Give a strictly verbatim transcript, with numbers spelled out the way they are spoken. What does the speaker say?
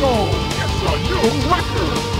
Yes, I do. Record.